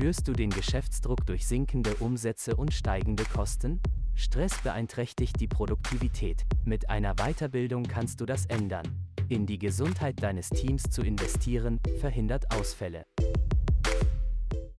Spürst du den Geschäftsdruck durch sinkende Umsätze und steigende Kosten? Stress beeinträchtigt die Produktivität. Mit einer Weiterbildung kannst du das ändern. In die Gesundheit deines Teams zu investieren, verhindert Ausfälle.